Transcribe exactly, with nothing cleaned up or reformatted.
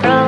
from